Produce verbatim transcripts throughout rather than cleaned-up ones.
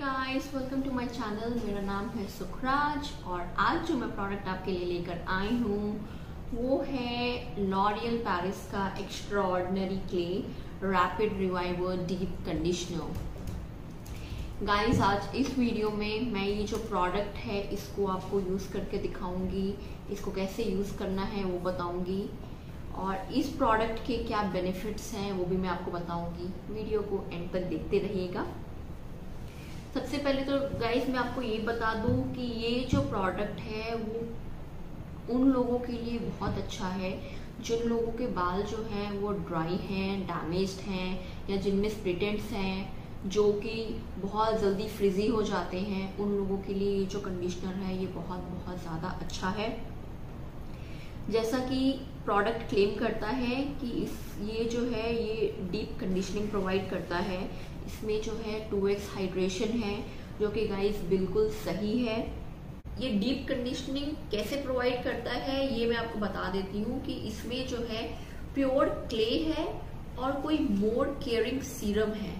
Guys, welcome to my channel. मेरा नाम है सुखराज और आज जो मैं प्रोडक्ट आपके लिए लेकर आई हूँ वो है लॉरियल पेरिस का extraordinary clay rapid reviver deep conditioner. Guys, आज इस वीडियो में मैं ये जो प्रोडक्ट है इसको आपको यूज़ करके दिखाऊंगी, इसको कैसे यूज़ करना है वो बताऊंगी और इस प्रोडक्ट के क्या बेनिफिट्स हैं वो भी मैं आपको बताऊँगी। वीडियो को एंड तक देखते रहिएगा। सबसे पहले तो गाइस मैं आपको ये बता दूं कि ये जो प्रोडक्ट है वो उन लोगों के लिए बहुत अच्छा है जिन लोगों के बाल जो हैं वो ड्राई हैं, डैमेज्ड हैं या जिनमें स्प्लिटेंट्स हैं जो कि बहुत जल्दी फ्रिजी हो जाते हैं, उन लोगों के लिए ये जो कंडीशनर है ये बहुत बहुत ज़्यादा अच्छा है। जैसा कि प्रोडक्ट क्लेम करता है कि इस ये जो है ये डीप कंडीशनिंग प्रोवाइड करता है, इसमें जो है टू एक्स हाइड्रेशन है जो कि गाइस बिल्कुल सही है। ये डीप कंडीशनिंग कैसे प्रोवाइड करता है ये मैं आपको बता देती हूँ कि इसमें जो है प्योर क्ले है और कोई मोर केयरिंग सीरम है,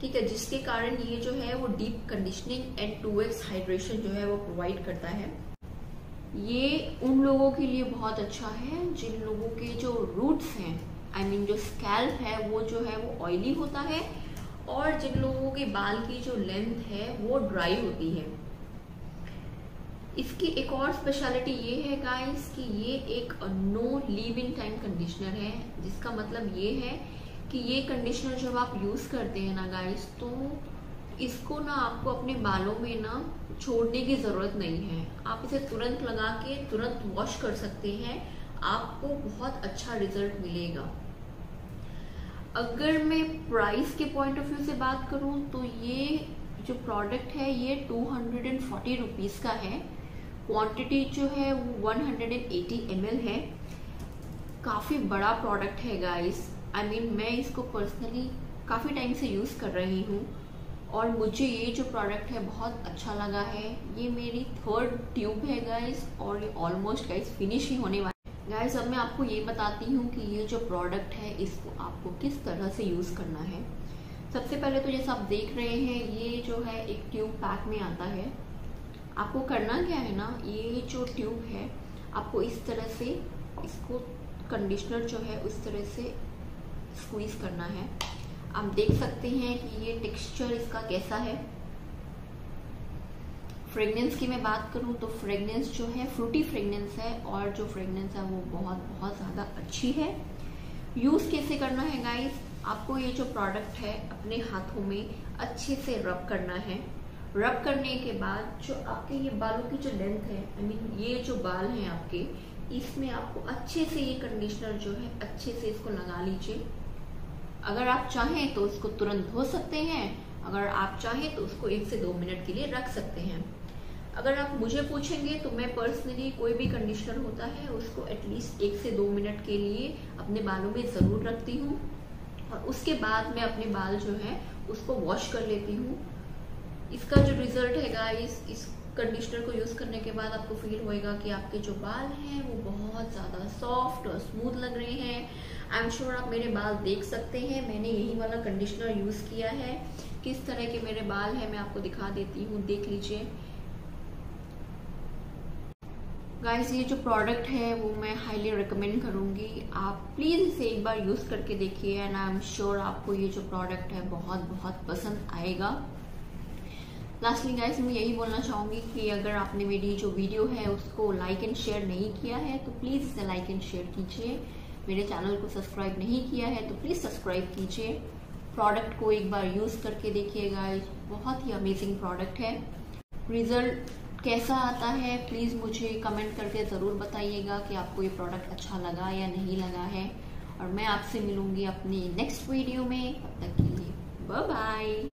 ठीक है, जिसके कारण ये जो है वो deep conditioning and two x hydration जो है वो प्रोवाइड करता है। ये उन लोगों के लिए बहुत अच्छा है जिन लोगों के जो रूट्स हैं, आई मीन जो स्कैल्प है वो जो है वो ऑयली होता है और जिन लोगों के बाल की जो लेंथ है वो ड्राई होती है। इसकी एक और स्पेशलिटी ये है गाइस कि ये एक no leave in time conditioner है, जिसका मतलब ये है कि ये कंडीशनर जब आप यूज़ करते हैं ना गाइस तो इसको ना आपको अपने बालों में ना छोड़ने की ज़रूरत नहीं है। आप इसे तुरंत लगा के तुरंत वॉश कर सकते हैं, आपको बहुत अच्छा रिजल्ट मिलेगा। अगर मैं प्राइस के पॉइंट ऑफ व्यू से बात करूं तो ये जो प्रोडक्ट है ये two hundred and forty rupees का है, क्वांटिटी जो है वो one hundred and eighty M L है। काफ़ी बड़ा प्रोडक्ट है गाइस, आई मीन मैं इसको पर्सनली काफ़ी टाइम से यूज़ कर रही हूँ और मुझे ये जो प्रोडक्ट है बहुत अच्छा लगा है। ये मेरी थर्ड ट्यूब है गाइस और ये ऑलमोस्ट गाइस फिनिश ही होने वाली। गाइस अब मैं आपको ये बताती हूँ कि ये जो प्रोडक्ट है इसको आपको किस तरह से यूज़ करना है। सबसे पहले तो जैसा आप देख रहे हैं ये जो है एक ट्यूब पैक में आता है। आपको करना क्या है ना, ये जो ट्यूब है आपको इस तरह से इसको कंडीशनर जो है उस तरह से स्क्वीज़ करना है। आप देख सकते हैं कि ये टेक्सचर इसका कैसा है। फ्रेगनेंस की मैं बात करूँ तो फ्रेगनेंस जो है फ्रूटी फ्रेगनेंस है और जो फ्रेगनेंस है वो बहुत बहुत ज़्यादा अच्छी है। यूज़ कैसे करना है गाइस, आपको ये जो प्रोडक्ट है अपने हाथों में अच्छे से रब करना है। रब करने के बाद जो आपके ये बालों की जो लेंथ है, आई मीन ये जो बाल हैं आपके, इसमें आपको अच्छे से ये कंडीशनर जो है अच्छे से इसको लगा लीजिए। अगर आप चाहें तो इसको तुरंत धो सकते हैं, अगर आप चाहें तो उसको एक से दो मिनट के लिए रख सकते हैं। अगर आप मुझे पूछेंगे तो मैं पर्सनली कोई भी कंडीशनर होता है उसको एटलीस्ट एक से दो मिनट के लिए अपने बालों में ज़रूर रखती हूँ और उसके बाद मैं अपने बाल जो है उसको वॉश कर लेती हूँ। इसका जो रिज़ल्ट है गाइस, इस कंडीशनर को यूज़ करने के बाद आपको फील होएगा कि आपके जो बाल हैं वो बहुत ज़्यादा सॉफ्ट और स्मूथ लग रहे हैं। आई एम श्योर आप मेरे बाल देख सकते हैं, मैंने यही वाला कंडीशनर यूज़ किया है। किस तरह के मेरे बाल हैं मैं आपको दिखा देती हूँ, देख लीजिए गाइस। ये जो प्रोडक्ट है वो मैं हाईली रिकमेंड करूँगी, आप प्लीज़ इसे एक बार यूज़ करके देखिए एंड आई एम श्योर आपको ये जो प्रोडक्ट है बहुत बहुत पसंद आएगा। लास्टली गाइस मैं यही बोलना चाहूँगी कि अगर आपने मेरी जो वीडियो है उसको लाइक एंड शेयर नहीं किया है तो प्लीज़ इसे लाइक एंड शेयर कीजिए। मेरे चैनल को सब्सक्राइब नहीं किया है तो प्लीज़ सब्सक्राइब कीजिए। प्रोडक्ट को एक बार यूज़ करके देखिए गाइस, बहुत ही अमेजिंग प्रोडक्ट है। रिज़ल्ट कैसा आता है प्लीज़ मुझे कमेंट करके ज़रूर बताइएगा कि आपको ये प्रोडक्ट अच्छा लगा या नहीं लगा है और मैं आपसे मिलूँगी अपनी नेक्स्ट वीडियो में। तब तक के लिए बाय बाय।